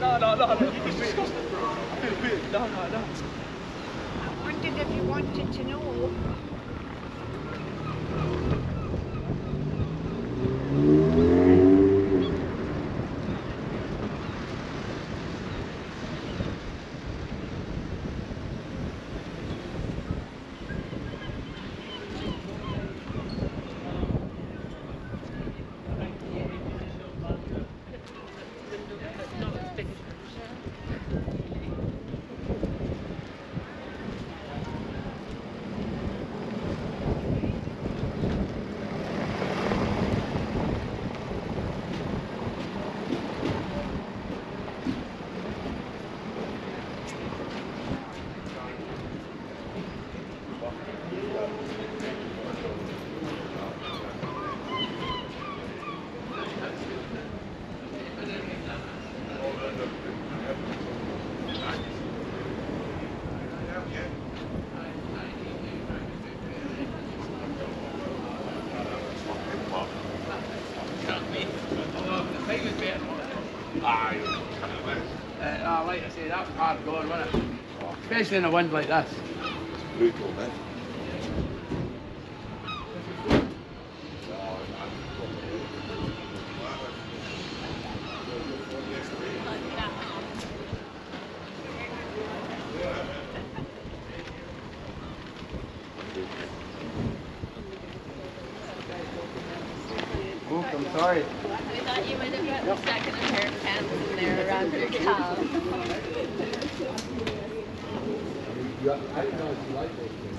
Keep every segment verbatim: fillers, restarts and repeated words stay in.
No, no, no, it's disgusting, bro. No, no, no. I wondered if you wanted to know. Especially in a wind like this. It's brutal, man. Oh, I'm sorry. We thought you might have gotten second and third pants in there around your cow. Yeah, I didn't know if you liked those things.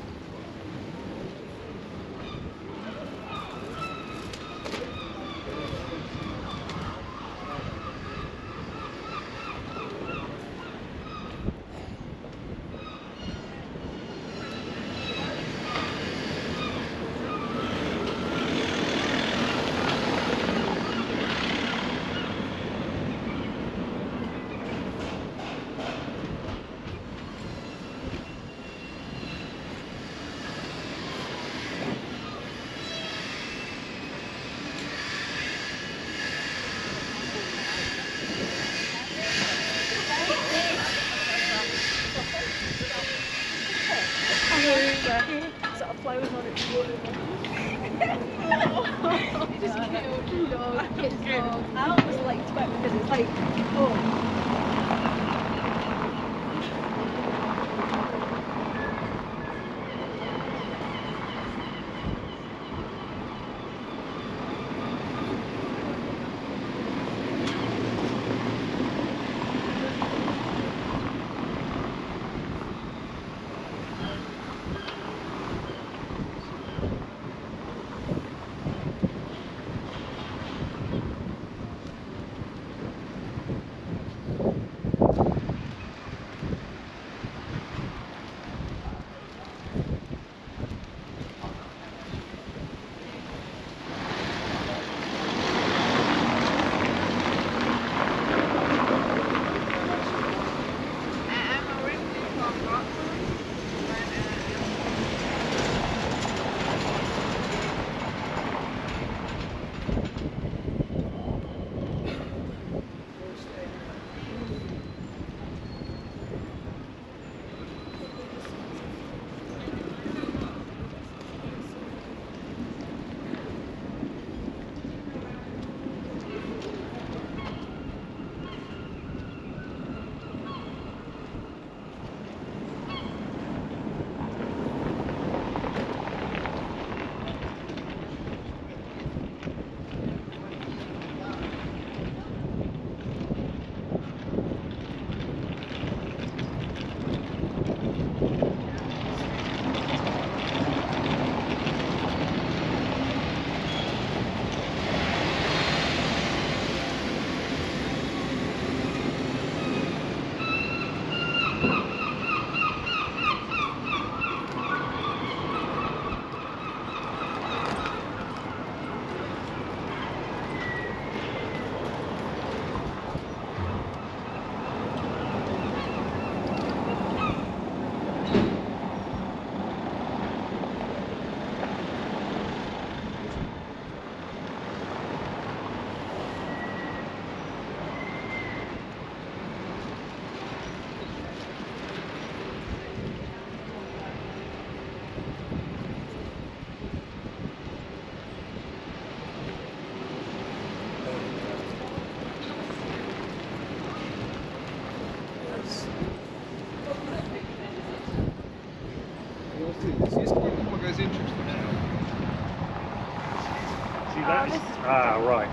that's... Ah, right.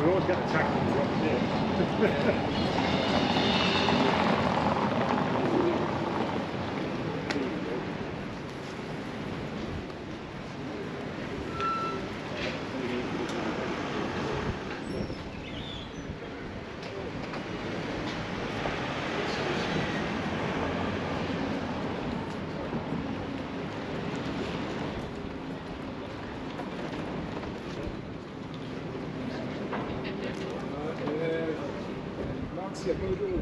We always get attacked when we dropped in. Yeah, go, go, go.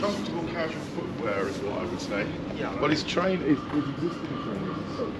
Comfortable casual footwear is what I would say. Yeah. Well, his train is existing train. So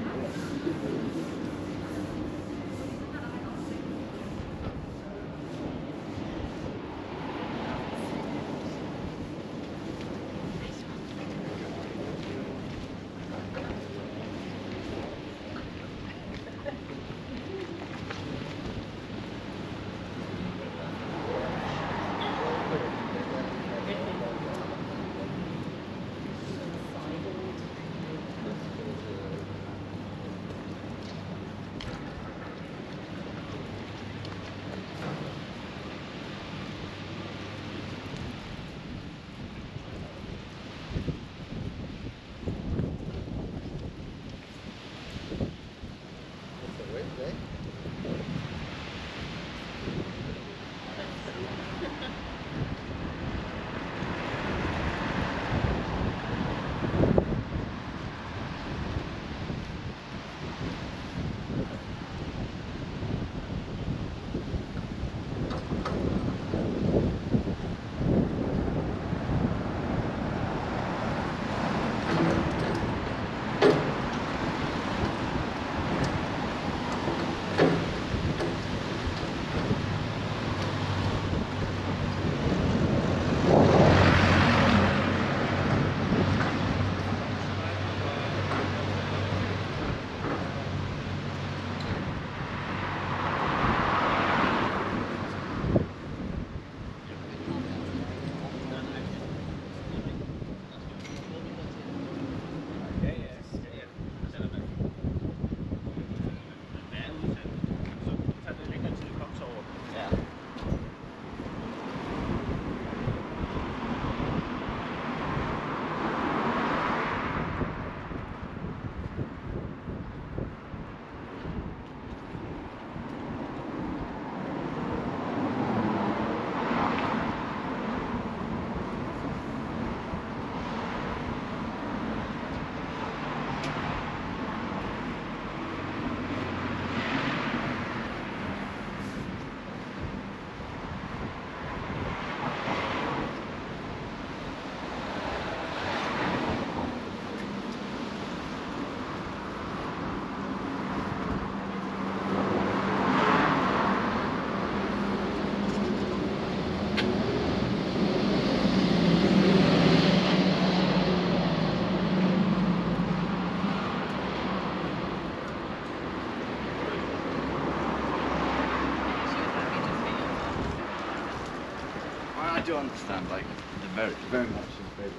I do understand, like, the very, very much in favour of it.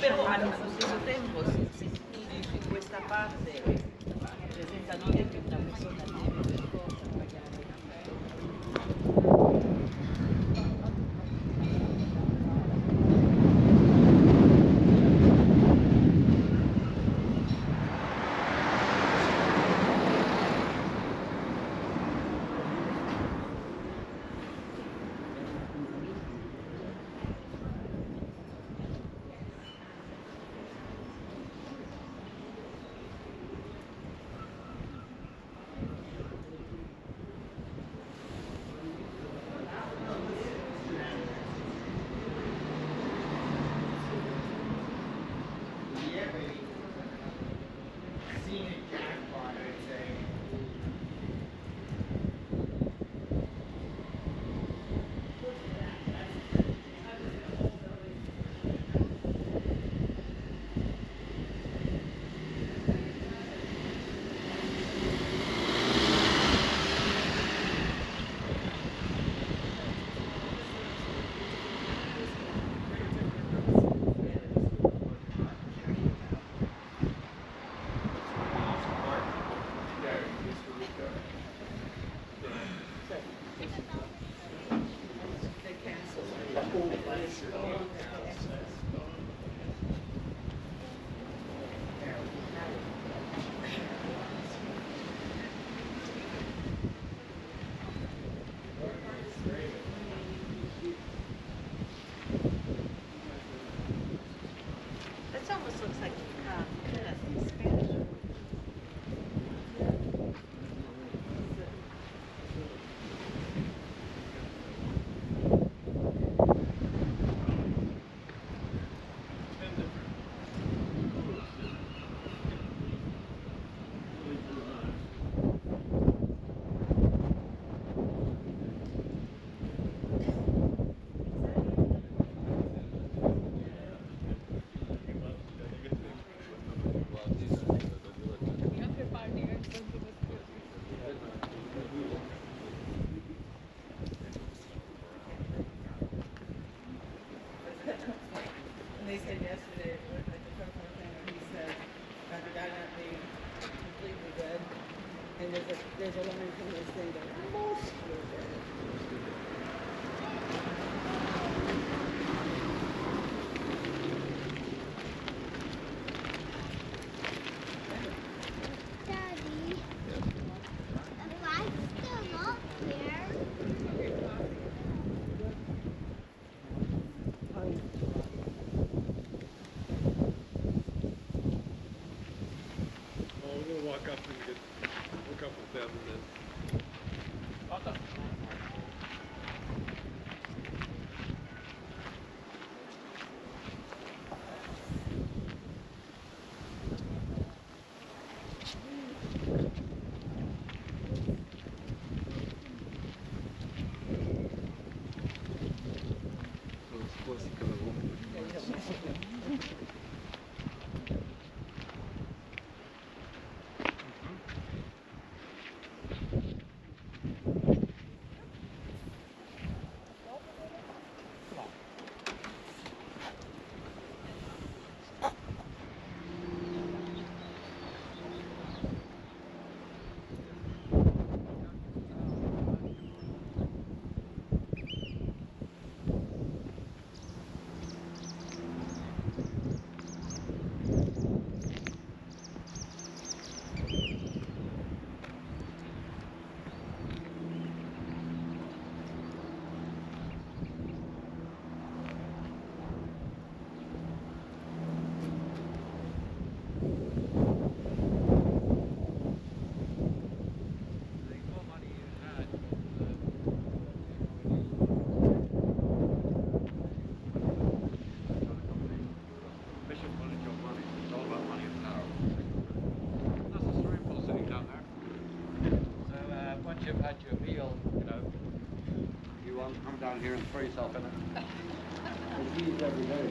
permane lo tempo significa in questa parte presenta non è che una persona deve per forza pagare il caffè. There's a woman from this thing that almost Daddy, the light's still up here. Oh, we're gonna walk up and get couple of them and then here and throw yourself in it. It is every day.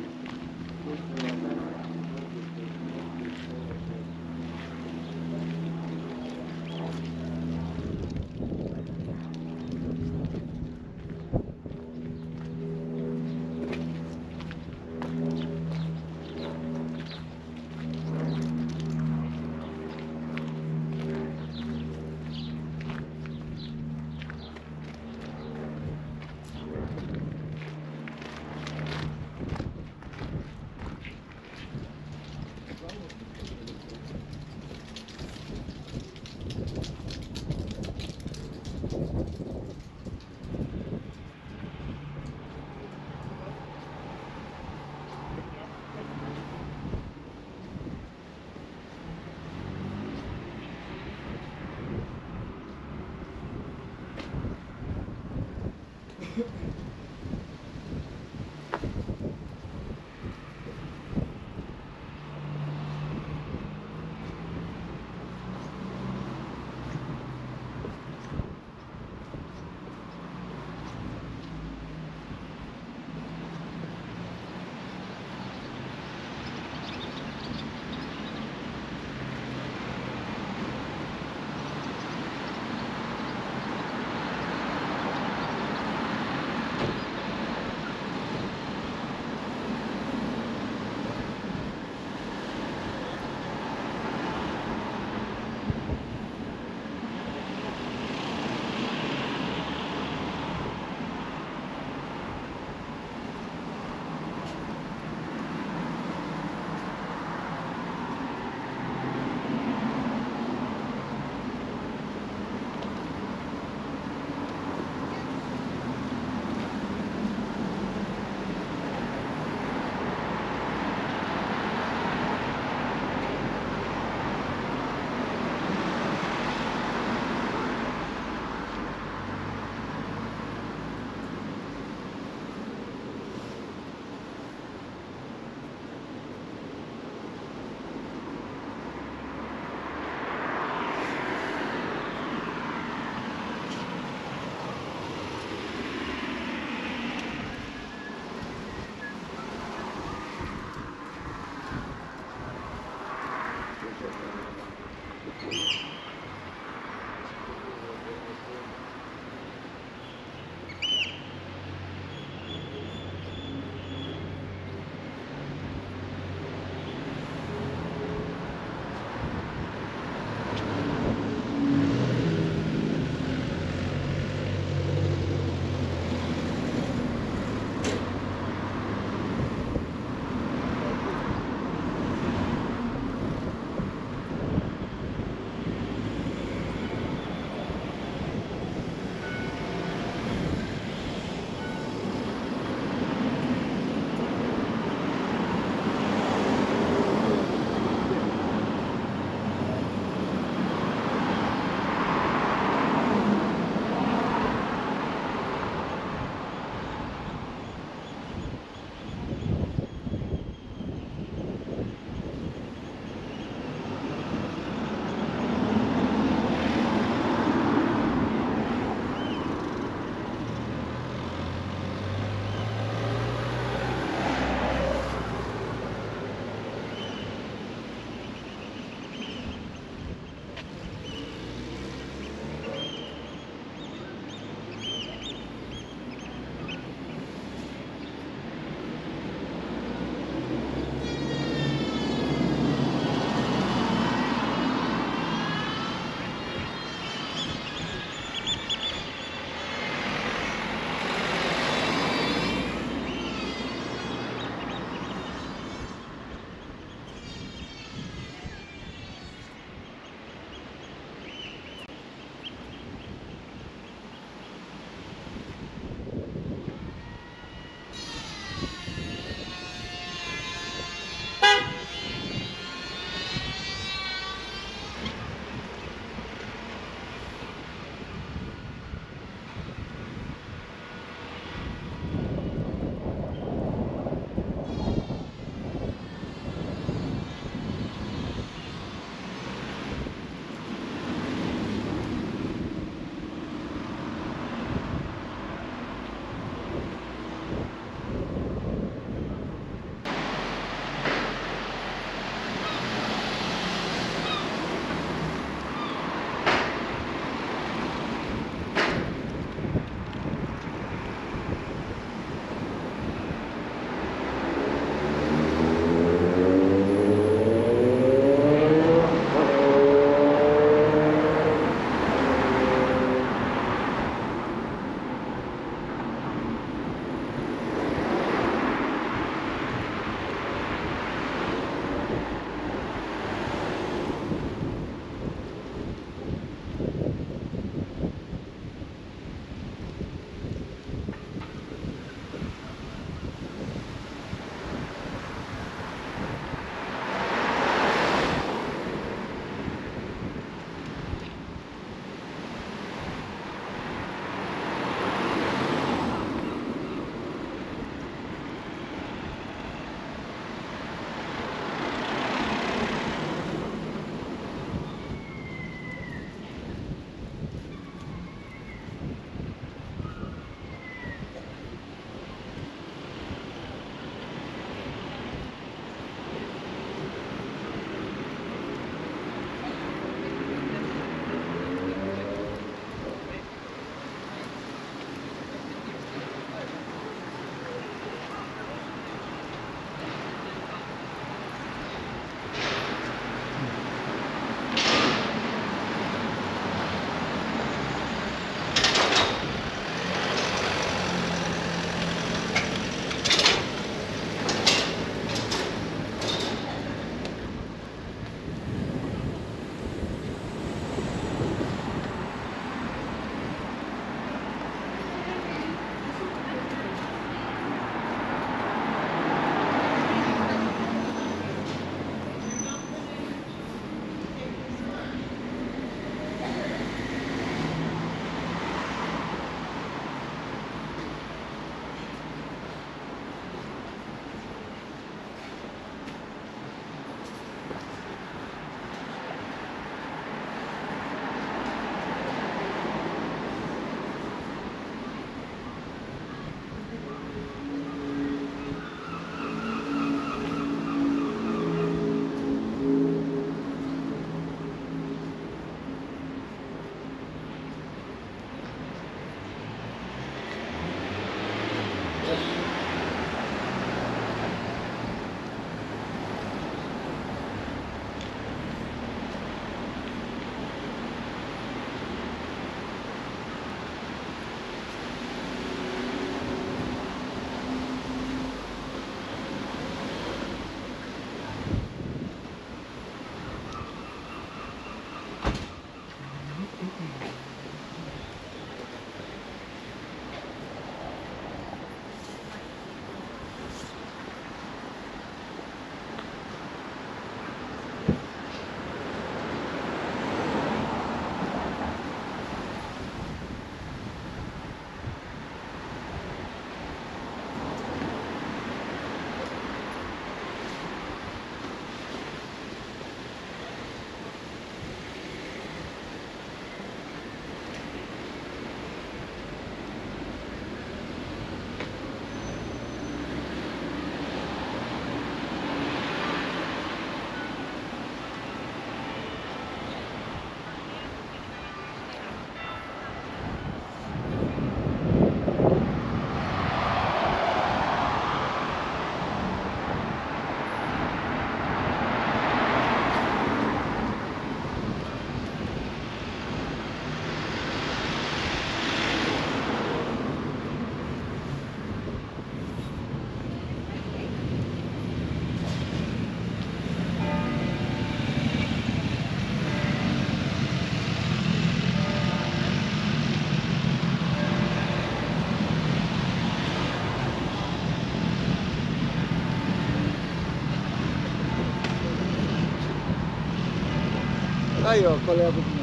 Aí, ó, colega do novo.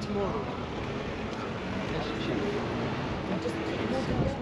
Tomorrow. That's cheap. I just need to go with.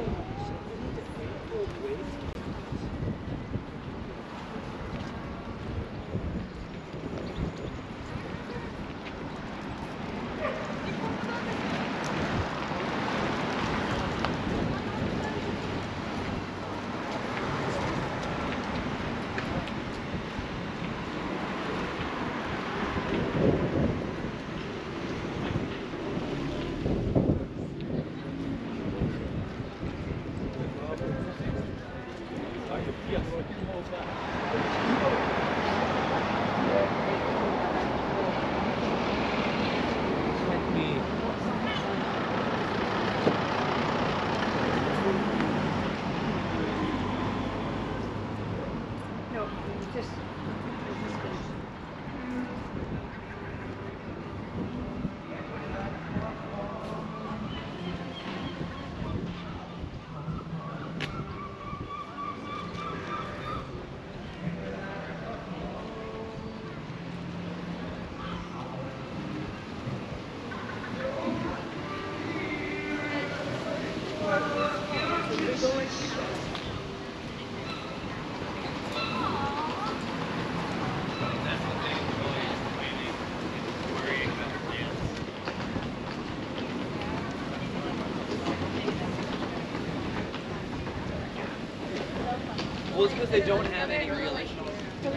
Well, it's because they don't have any relational. You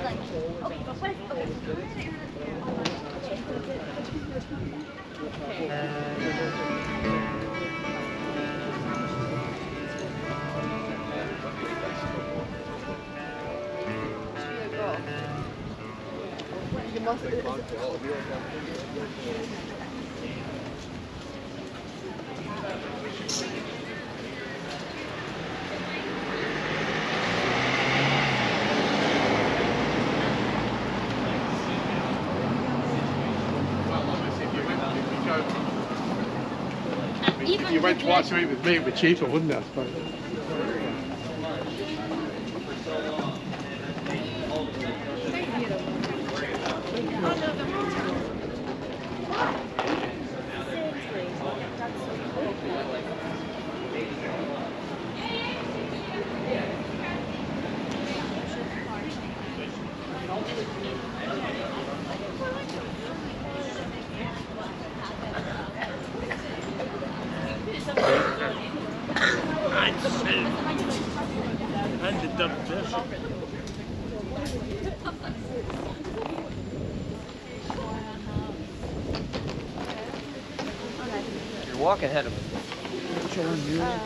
must have been. If you went twice a week with me, it would be cheaper, wouldn't it, I suppose? You're walking ahead of me. Uh,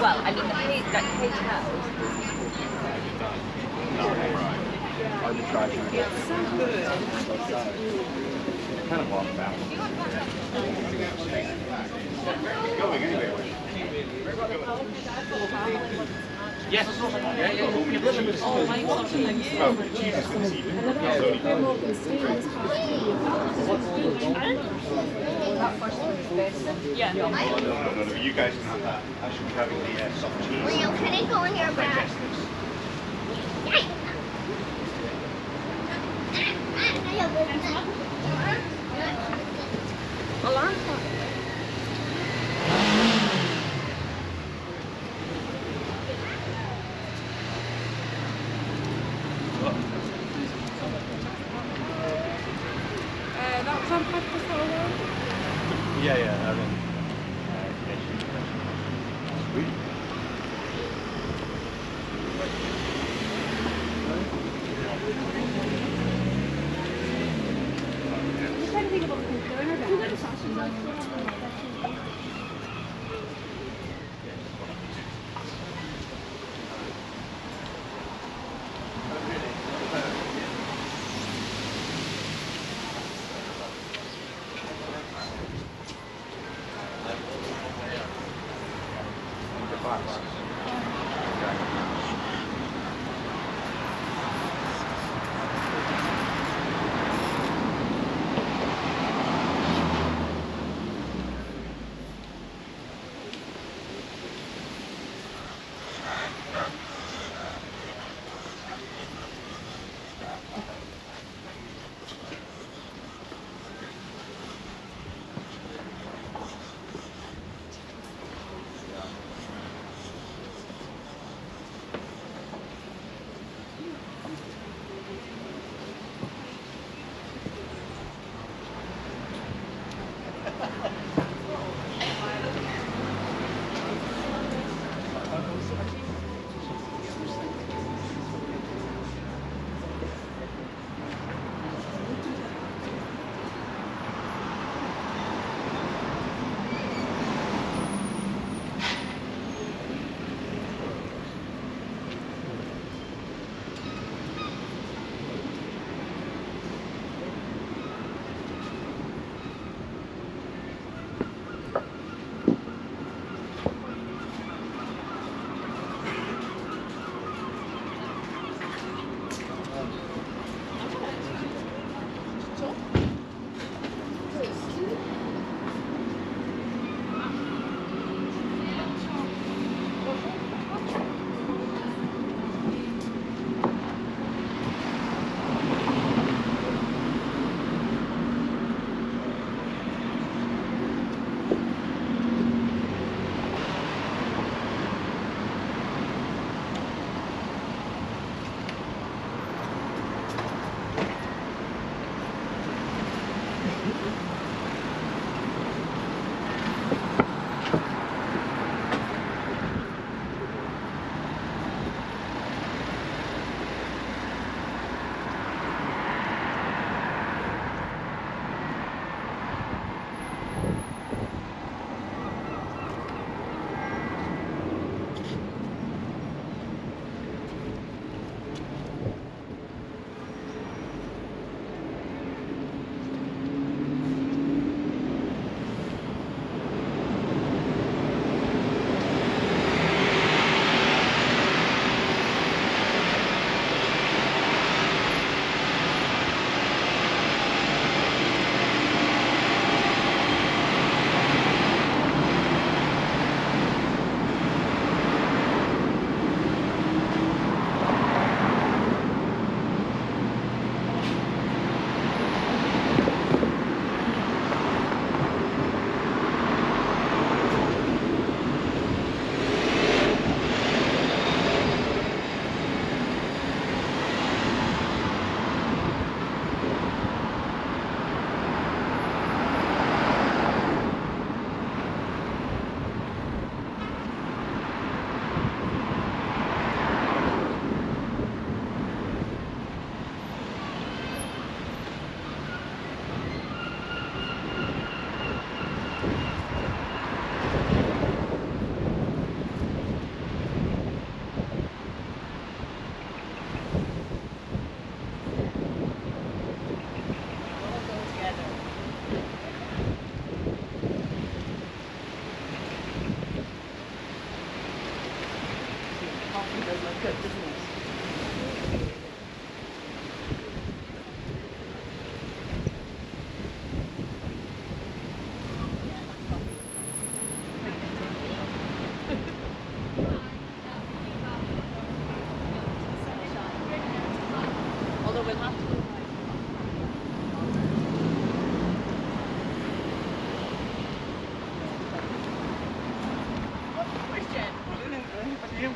Well, I mean, the page, that page has. No, right. I just tried to. It's so good. I kind of lost that one. Going anywhere. Yes. Yeah, yeah. Oh, my God. Jesus. Yeah. No, no, no, no. You guys can have that. I should be having the uh, soft cheese. Well, you couldn't go in your bag. Alarm clock. Uh, that was on Podcast Hour. Yeah, yeah, I mean.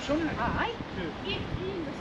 Schon. Hi. It, it was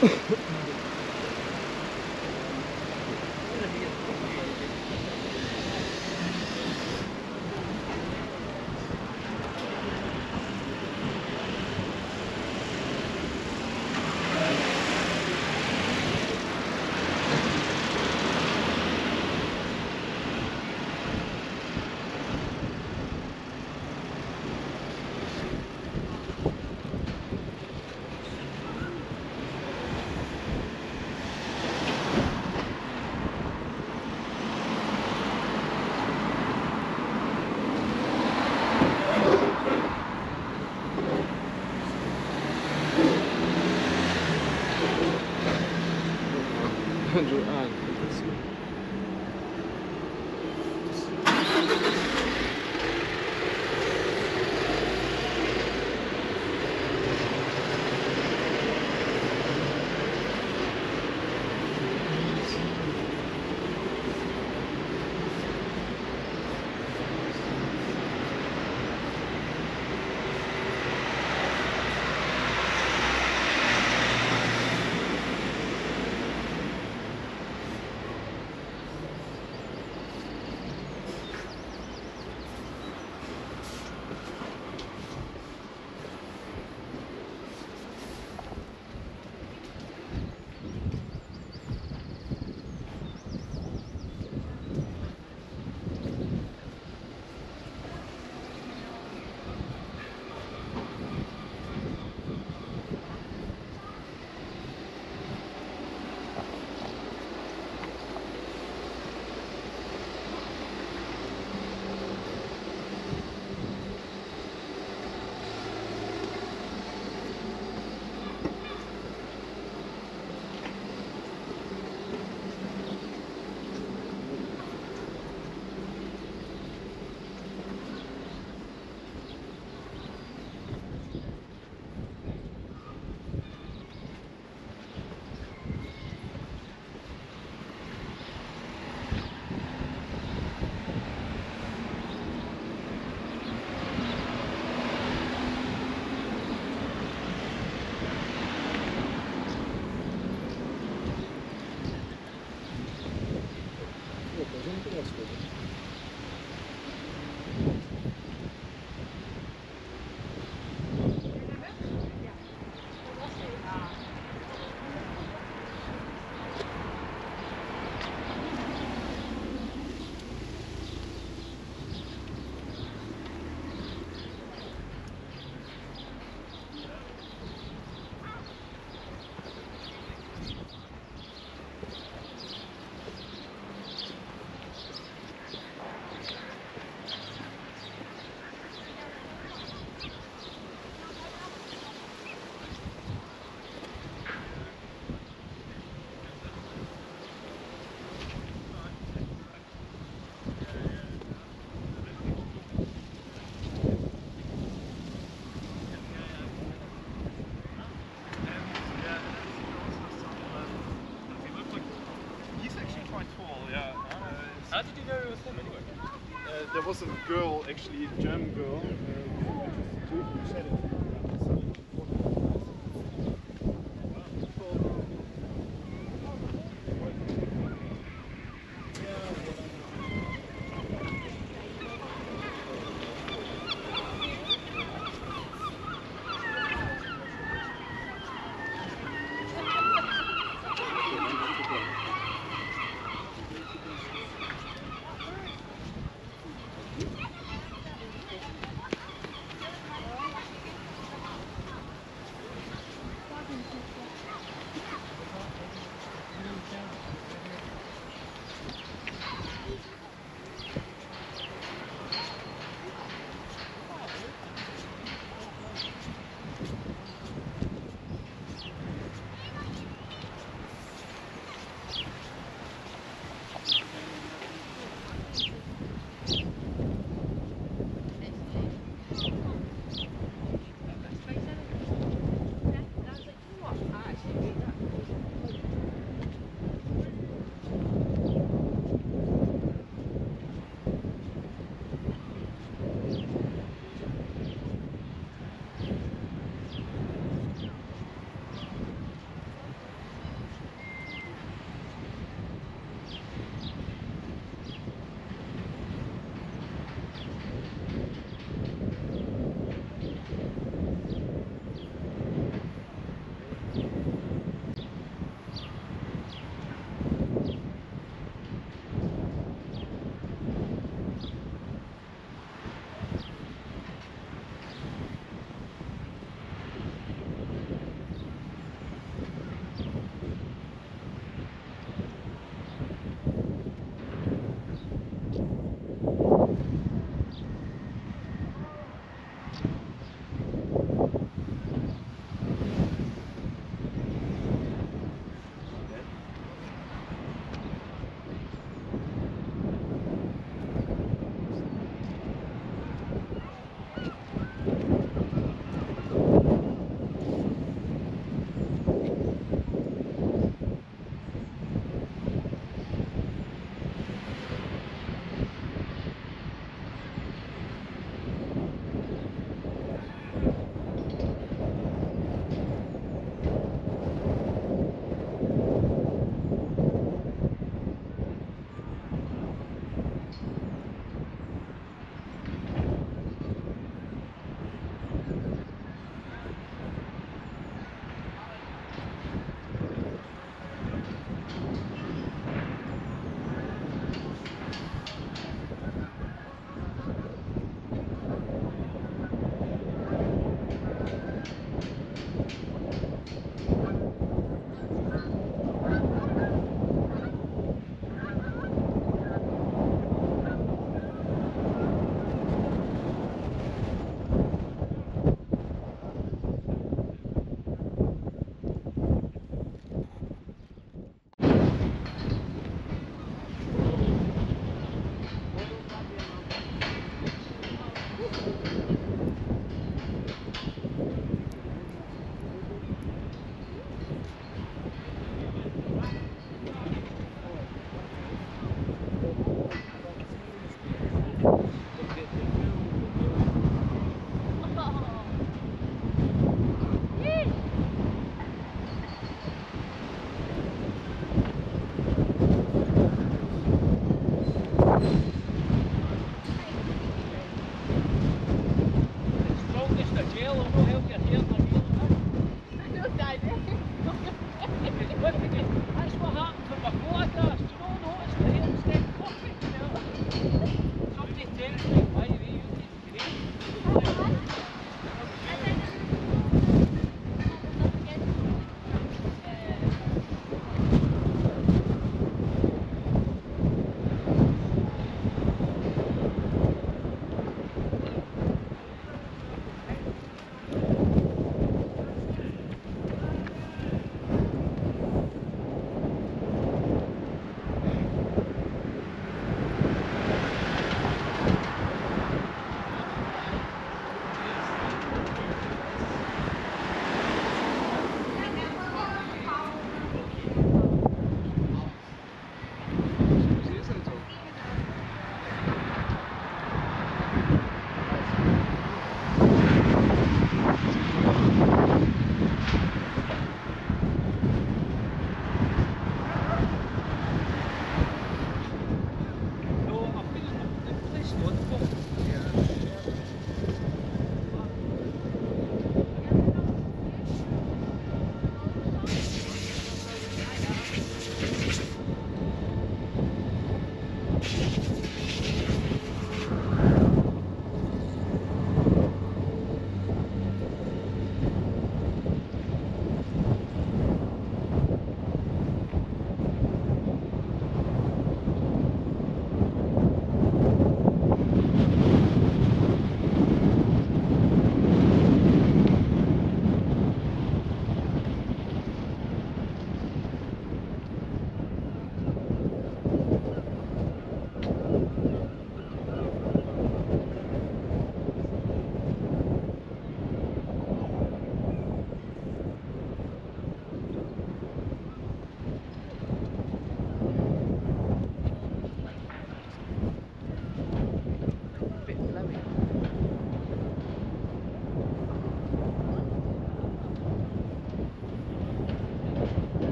one hundred eyes. There was a girl, actually, a German girl.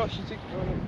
parachutic running.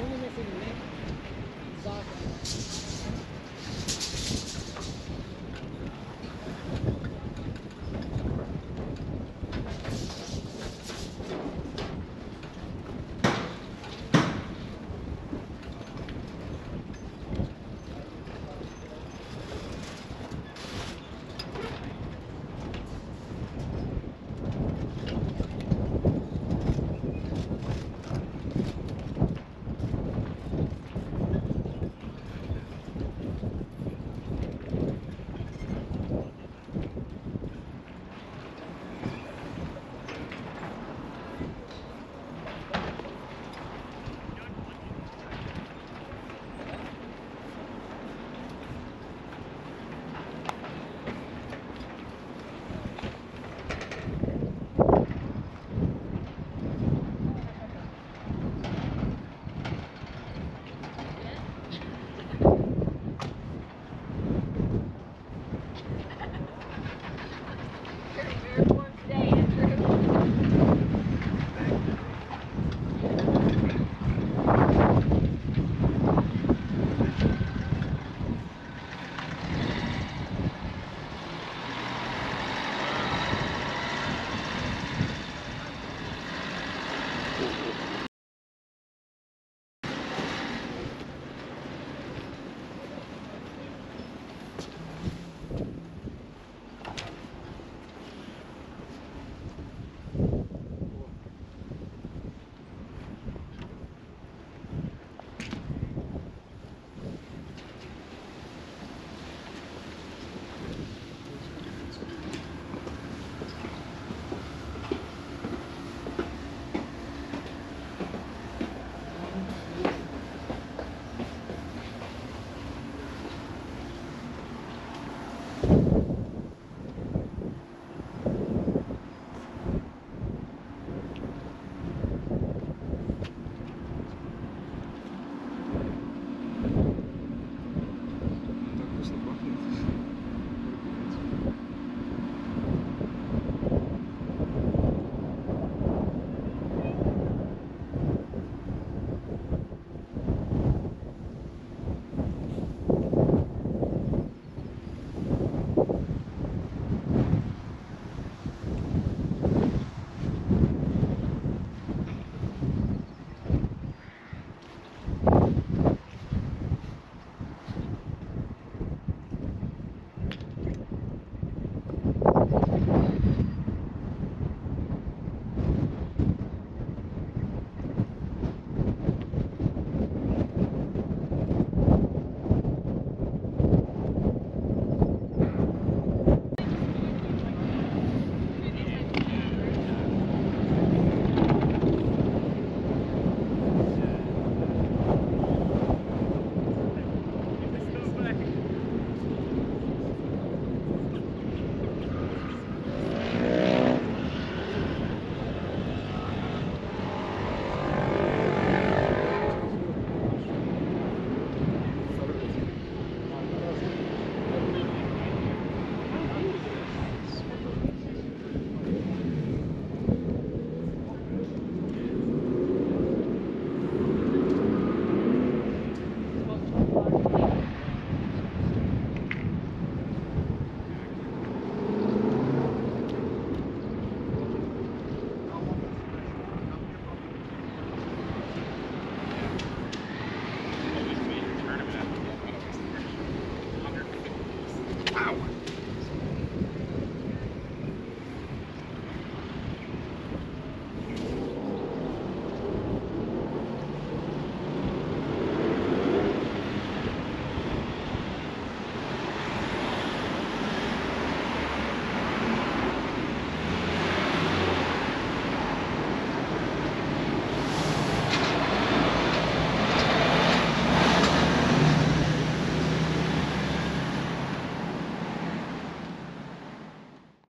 Only missing the neck. Exactly.